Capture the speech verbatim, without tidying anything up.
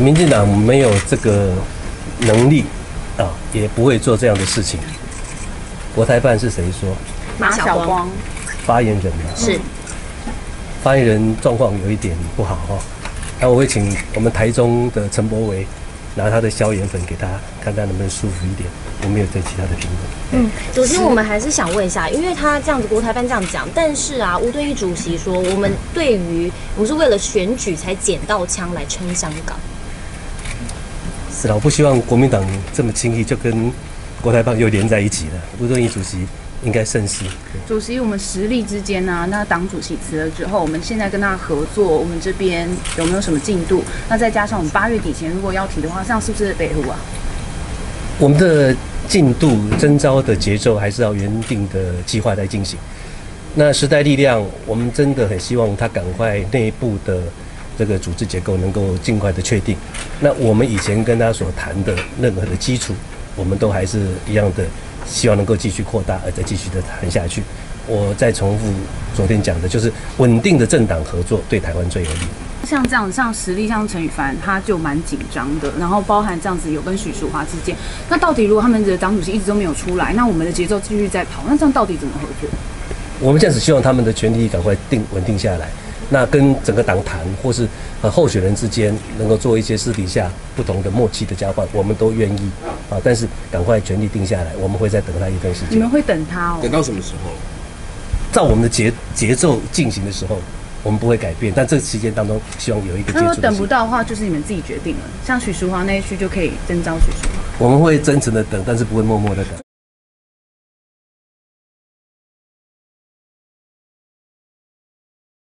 民进党没有这个能力啊，也不会做这样的事情。国台办是谁说？马晓光发言人嘛，是发言人状况有一点不好哈、哦。那我会请我们台中的陈柏惟拿他的消炎粉给他，看他能不能舒服一点。我没有对其他的评论。嗯，主席，我们还是想问一下，因为他这样子国台办这样讲，但是啊，吴敦义主席说，我们对于我们是为了选举才捡到枪来撑香港。是啦，我不希望国民党这么轻易就跟国台办又连在一起了。吴敦义主席应该慎思。主席，我们实力之间啊，那党主席辞了之后，我们现在跟他合作，我们这边有没有什么进度？那再加上我们八月底前如果要提的话，这样是不是北湖啊？我们的进度征召的节奏还是要原定的计划来进行。那时代力量，我们真的很希望他赶快内部的这个组织结构能够尽快的确定。那我们以前跟他所谈的任何的基础，我们都还是一样的。希望能够继续扩大，而再继续的谈下去。我再重复昨天讲的，就是稳定的政党合作对台湾最有利。像这样，像实力，像陈羽凡，他就蛮紧张的。然后包含这样子，有跟许淑华之间，那到底如果他们的党主席一直都没有出来，那我们的节奏继续在跑，那这样到底怎么合作？我们这样子希望他们的权力赶快定稳定下来。那跟整个党谈，或是呃候选人之间能够做一些私底下不同的默契的交换，我们都愿意啊。但是赶快权力定下来，我们会再等他一段时间。你们会等他哦？等到什么时候？照我们的节节奏进行的时候，我们不会改变。但这期间当中，希望有一个接触。那等不到的话，就是你们自己决定了。像许淑华那一区就可以征召许淑华。我们会真诚的等，但是不会默默的等。